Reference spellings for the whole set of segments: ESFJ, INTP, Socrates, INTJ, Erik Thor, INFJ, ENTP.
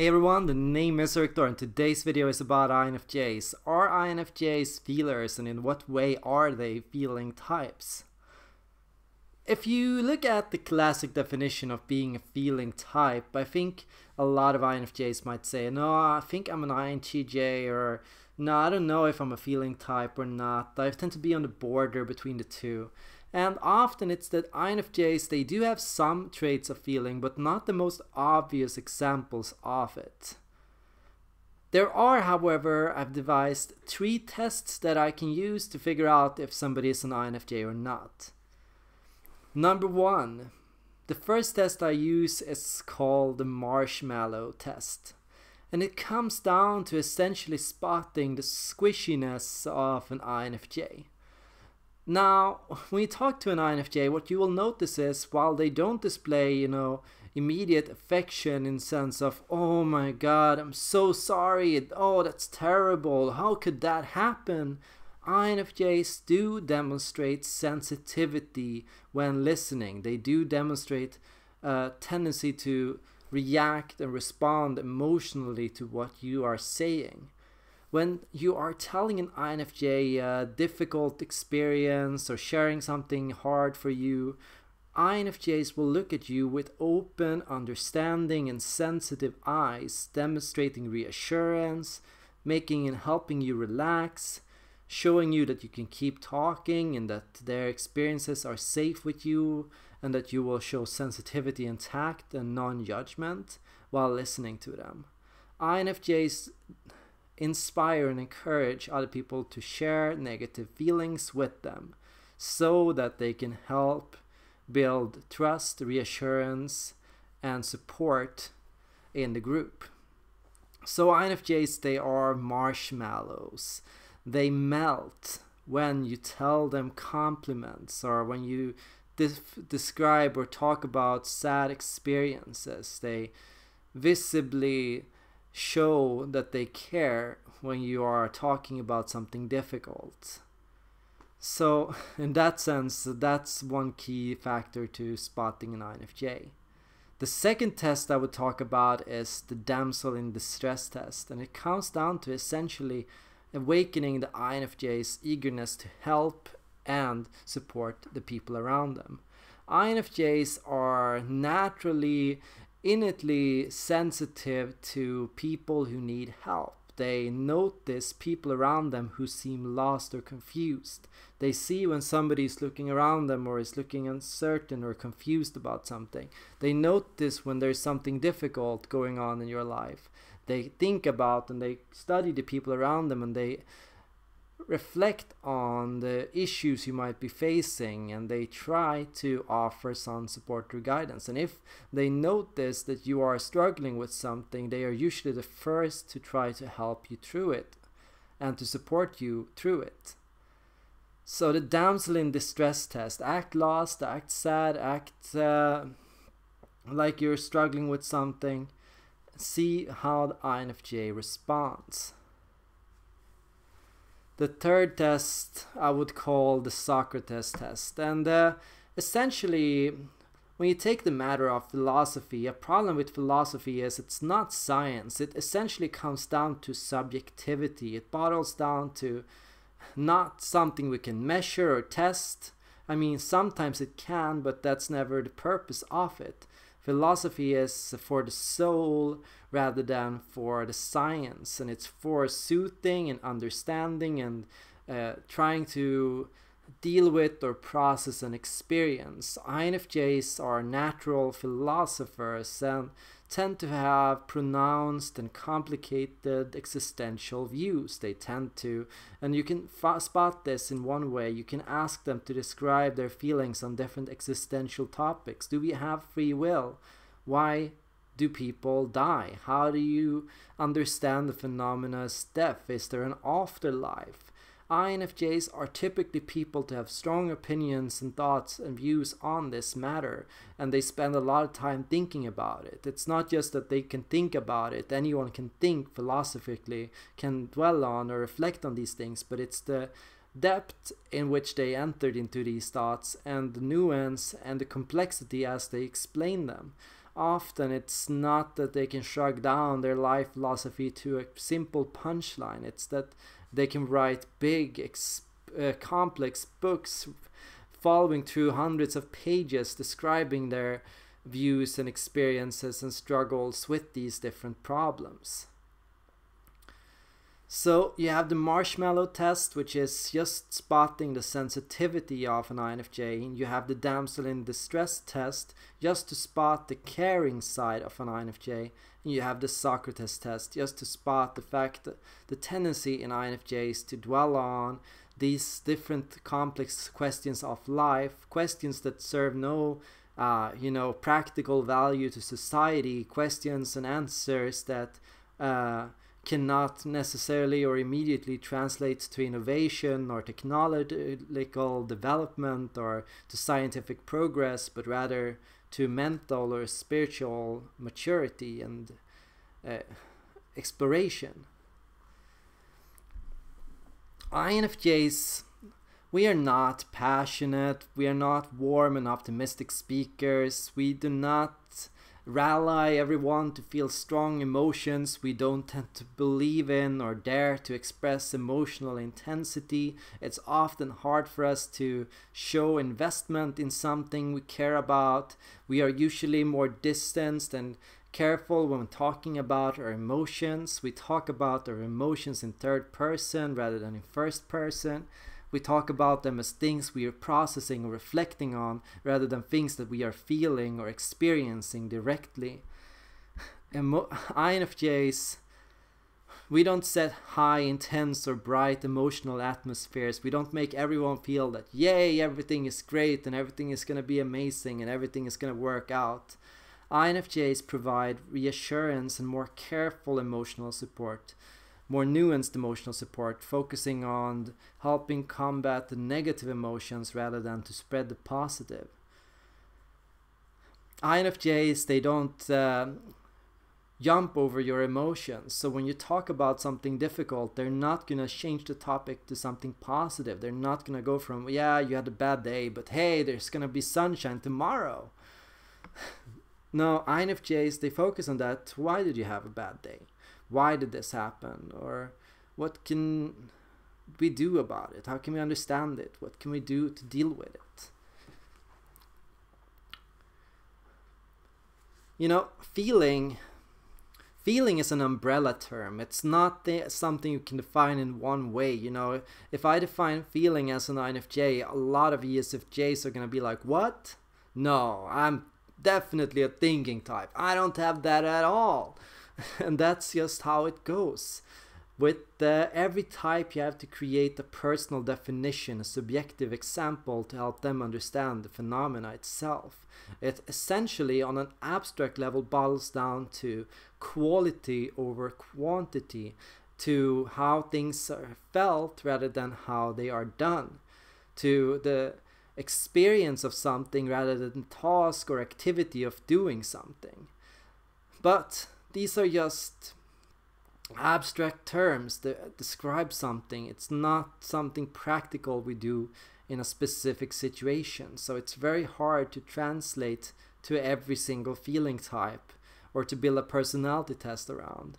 Hey everyone, the name is Erik Thor and today's video is about INFJs. Are INFJs feelers and in what way are they feeling types? If you look at the classic definition of being a feeling type, I think a lot of INFJs might say, no, I think I'm an INTJ, or no, I don't know if I'm a feeling type or not. I tend to be on the border between the two. And often it's that INFJs, they do have some traits of feeling, but not the most obvious examples of it. There are, however, I've devised three tests that I can use to figure out if somebody is an INFJ or not. Number one, the first test I use is called the marshmallow test. And it comes down to essentially spotting the squishiness of an INFJ. Now, when you talk to an INFJ, what you will notice is, while they don't display, immediate affection in sense of, oh my god, I'm so sorry, oh that's terrible, how could that happen? INFJs do demonstrate sensitivity when listening. They do demonstrate a tendency to react and respond emotionally to what you are saying. When you are telling an INFJ a difficult experience or sharing something hard for you, INFJs will look at you with open, understanding and sensitive eyes, demonstrating reassurance, making and helping you relax, showing you that you can keep talking and that their experiences are safe with you, and that you will show sensitivity and tact and non-judgment while listening to them. INFJs inspire and encourage other people to share negative feelings with them so that they can help build trust, reassurance, and support in the group. So INFJs, they are marshmallows. They melt when you tell them compliments or when you describe or talk about sad experiences. They visibly show that they care when you are talking about something difficult. So in that sense, that's one key factor to spotting an INFJ. The second test I would talk about is the damsel in distress test, and it comes down to essentially awakening the INFJ's eagerness to help and support the people around them. INFJs are naturally innately sensitive to people who need help. They notice people around them who seem lost or confused. They see when somebody is looking around them or is looking uncertain or confused about something. They notice when there's something difficult going on in your life. They think about and they study the people around them and they reflect on the issues you might be facing, and they try to offer some support or guidance. And if they notice that you are struggling with something, they are usually the first to try to help you through it and to support you through it. So the damsel in distress test: act lost, act sad, act like you're struggling with something. See how the INFJ responds. The third test I would call the Socrates test, and essentially when you take the matter of philosophy, a problem with philosophy is it's not science. It essentially comes down to subjectivity. It boils down to not something we can measure or test. I mean, sometimes it can, but that's never the purpose of it. Philosophy is for the soul rather than for the science, and it's for soothing and understanding and trying to deal with or process an experience. INFJs are natural philosophers and tend to have pronounced and complicated existential views. They tend to, and you can spot this in one way, you can ask them to describe their feelings on different existential topics. Do we have free will? Why do people die? How do you understand the phenomena as death? Is there an afterlife? INFJs are typically people to have strong opinions and thoughts and views on this matter, and they spend a lot of time thinking about it. It's not just that they can think about it. Anyone can think philosophically, can dwell on or reflect on these things, but it's the depth in which they entered into these thoughts and the nuance and the complexity as they explain them. Often it's not that they can shrug down their life philosophy to a simple punchline. It's that they can write big, complex books following through hundreds of pages describing their views and experiences and struggles with these different problems. So you have the marshmallow test, which is just spotting the sensitivity of an INFJ, and you have the damsel in distress test, just to spot the caring side of an INFJ, and you have the Socrates test, just to spot the fact that the tendency in INFJs to dwell on these different complex questions of life, questions that serve no practical value to society, questions and answers that cannot necessarily or immediately translate to innovation or technological development or to scientific progress, but rather to mental or spiritual maturity and exploration. INFJs, we are not passionate, we are not warm and optimistic speakers, we do not rally everyone to feel strong emotions, we don't tend to believe in or dare to express emotional intensity. It's often hard for us to show investment in something we care about. We are usually more distanced and careful when talking about our emotions. We talk about our emotions in third person rather than in first person. We talk about them as things we are processing or reflecting on, rather than things that we are feeling or experiencing directly. INFJs, we don't set high, intense or bright emotional atmospheres. We don't make everyone feel that, yay, everything is great and everything is going to be amazing and everything is going to work out. INFJs provide reassurance and more careful emotional support, more nuanced emotional support, focusing on helping combat the negative emotions rather than to spread the positive. INFJs, they don't jump over your emotions. So when you talk about something difficult, they're not going to change the topic to something positive. They're not going to go from, yeah, you had a bad day, but hey, there's going to be sunshine tomorrow. No, INFJs, they focus on that. Why did you have a bad day? Why did this happen? Or what can we do about it? How can we understand it? What can we do to deal with it? You know, feeling is an umbrella term. It's not something you can define in one way. You know, if I define feeling as an INFJ, a lot of ESFJs are going to be like, what? No, I'm definitely a thinking type. I don't have that at all. And that's just how it goes. With every type, you have to create a personal definition, a subjective example to help them understand the phenomena itself. It essentially, on an abstract level, boils down to quality over quantity, to how things are felt rather than how they are done, to the experience of something rather than task or activity of doing something. But these are just abstract terms that describe something. It's not something practical we do in a specific situation. So it's very hard to translate to every single feeling type or to build a personality test around.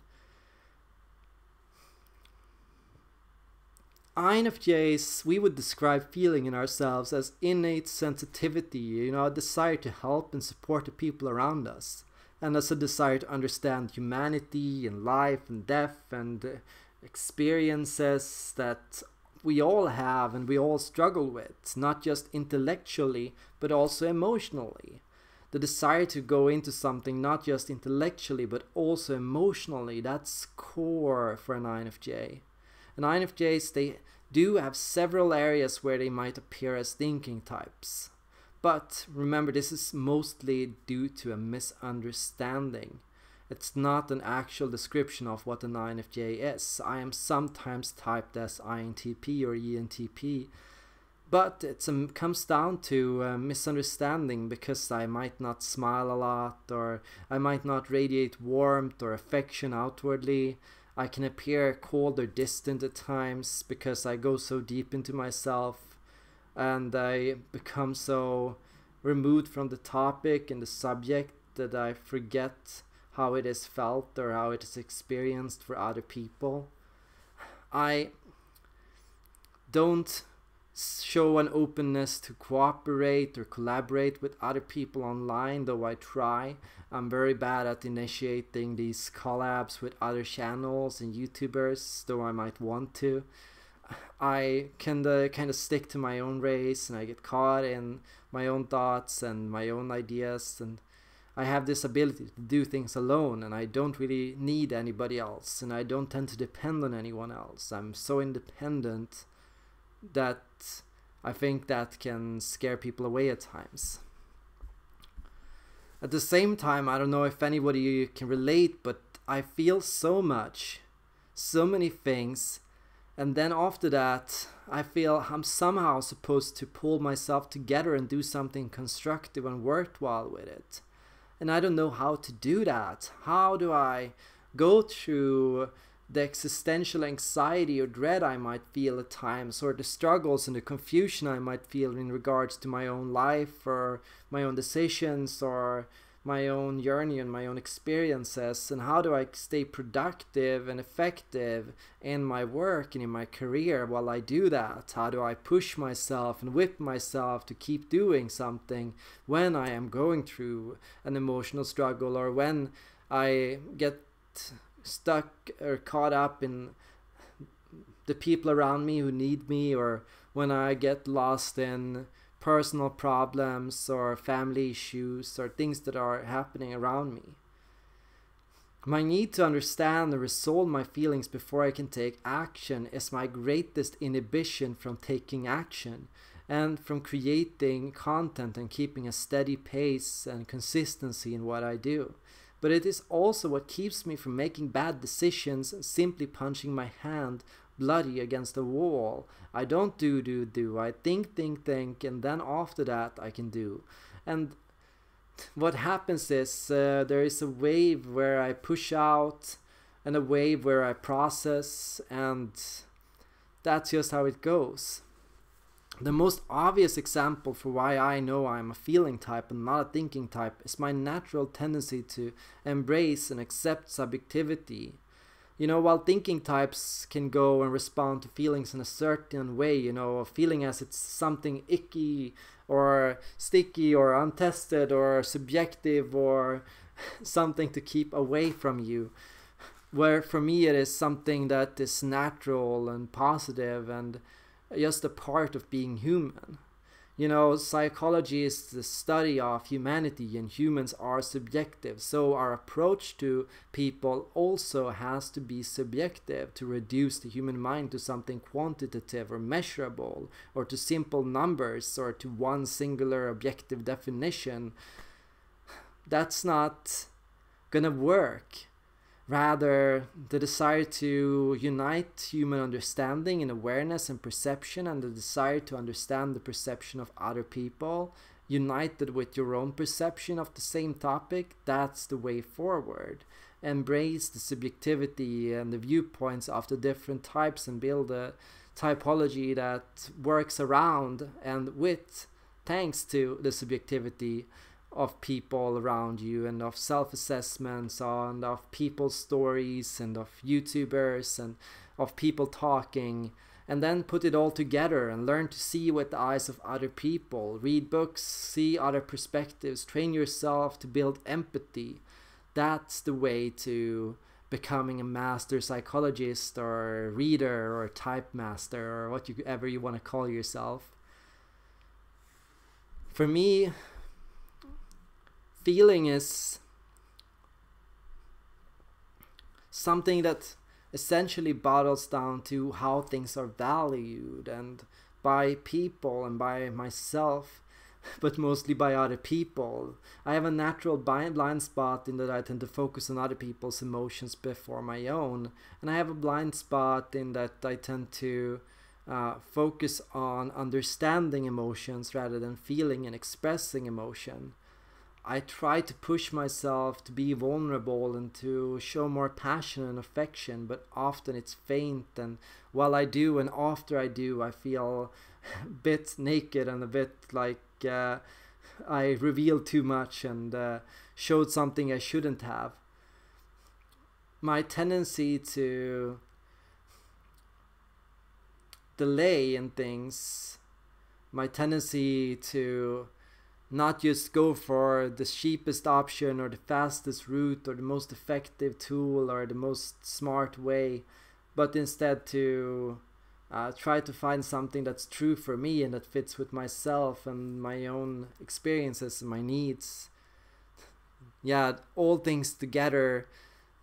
INFJs, we would describe feeling in ourselves as innate sensitivity, you know, a desire to help and support the people around us, and as a desire to understand humanity and life and death and experiences that we all have and we all struggle with, not just intellectually, but also emotionally. The desire to go into something not just intellectually, but also emotionally, that's core for an INFJ. And INFJs, they do have several areas where they might appear as thinking types. But remember, this is mostly due to a misunderstanding. It's not an actual description of what an INFJ is. I am sometimes typed as INTP or ENTP, but it comes down to a misunderstanding because I might not smile a lot, or I might not radiate warmth or affection outwardly. I can appear cold or distant at times because I go so deep into myself, and I become so removed from the topic and the subject that I forget how it is felt or how it is experienced for other people. I don't show an openness to cooperate or collaborate with other people online, though I try. I'm very bad at initiating these collabs with other channels and YouTubers, though I might want to. I can kind of stick to my own race, and I get caught in my own thoughts and my own ideas, and I have this ability to do things alone, and I don't really need anybody else, and I don't tend to depend on anyone else. I'm so independent that I think that can scare people away at times. At the same time, I don't know if anybody can relate, but I feel so much, so many things, and then after that I feel I'm somehow supposed to pull myself together and do something constructive and worthwhile with it. And I don't know how to do that. How do I go through the existential anxiety or dread I might feel at times, or the struggles and the confusion I might feel in regards to my own life or my own decisions or my own journey and my own experiences? And how do I stay productive and effective in my work and in my career while I do that? How do I push myself and whip myself to keep doing something when I am going through an emotional struggle, or when I get stuck or caught up in the people around me who need me, or when I get lost in personal problems or family issues or things that are happening around me? My need to understand and resolve my feelings before I can take action is my greatest inhibition from taking action and from creating content and keeping a steady pace and consistency in what I do. But it is also what keeps me from making bad decisions and simply punching my hand bloody against the wall. I don't do. I think, and then after that I can do. And what happens is there is a wave where I push out and a wave where I process, and that's just how it goes. The most obvious example for why I know I'm a feeling type and not a thinking type is my natural tendency to embrace and accept subjectivity. You know, while thinking types can go and respond to feelings in a certain way, you know, a feeling as it's something icky or sticky or untested or subjective or something to keep away from you, where for me it is something that is natural and positive and just a part of being human. You know, psychology is the study of humanity, and humans are subjective, so our approach to people also has to be subjective to reduce the human mind to something quantitative or measurable, or to simple numbers, or to one singular objective definition. That's not gonna work. Rather, the desire to unite human understanding and awareness and perception, and the desire to understand the perception of other people, united with your own perception of the same topic, that's the way forward. Embrace the subjectivity and the viewpoints of the different types and build a typology that works around and with, thanks to the subjectivity of people around you, and of self-assessments, and of people's stories, and of YouTubers, and of people talking, and then put it all together and learn to see with the eyes of other people. Read books, see other perspectives, train yourself to build empathy. That's the way to becoming a master psychologist or reader or type master or whatever you want to call yourself. For me, feeling is something that essentially boils down to how things are valued, and by people and by myself, but mostly by other people. I have a natural blind spot in that I tend to focus on other people's emotions before my own, and I have a blind spot in that I tend to focus on understanding emotions rather than feeling and expressing emotion. I try to push myself to be vulnerable and to show more passion and affection, but often it's faint, and while I do and after I do, I feel a bit naked and a bit like I revealed too much and showed something I shouldn't have. My tendency to delay in things, my tendency to not just go for the cheapest option or the fastest route or the most effective tool or the most smart way, but instead to try to find something that's true for me and that fits with myself and my own experiences and my needs. Yeah, all things together,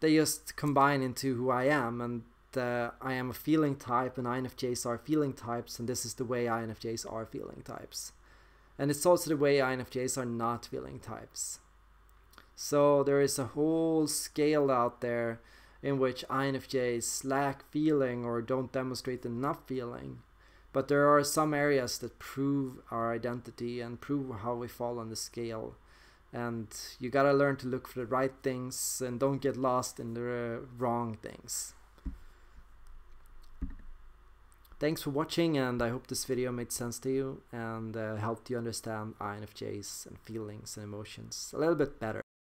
they just combine into who I am, and I am a feeling type, and INFJs are feeling types, and this is the way INFJs are feeling types. And it's also the way INFJs are not feeling types. So there is a whole scale out there in which INFJs lack feeling or don't demonstrate enough feeling. But there are some areas that prove our identity and prove how we fall on the scale. And you gotta learn to look for the right things and don't get lost in the wrong things. Thanks for watching, and I hope this video made sense to you and helped you understand INFJs and feelings and emotions a little bit better.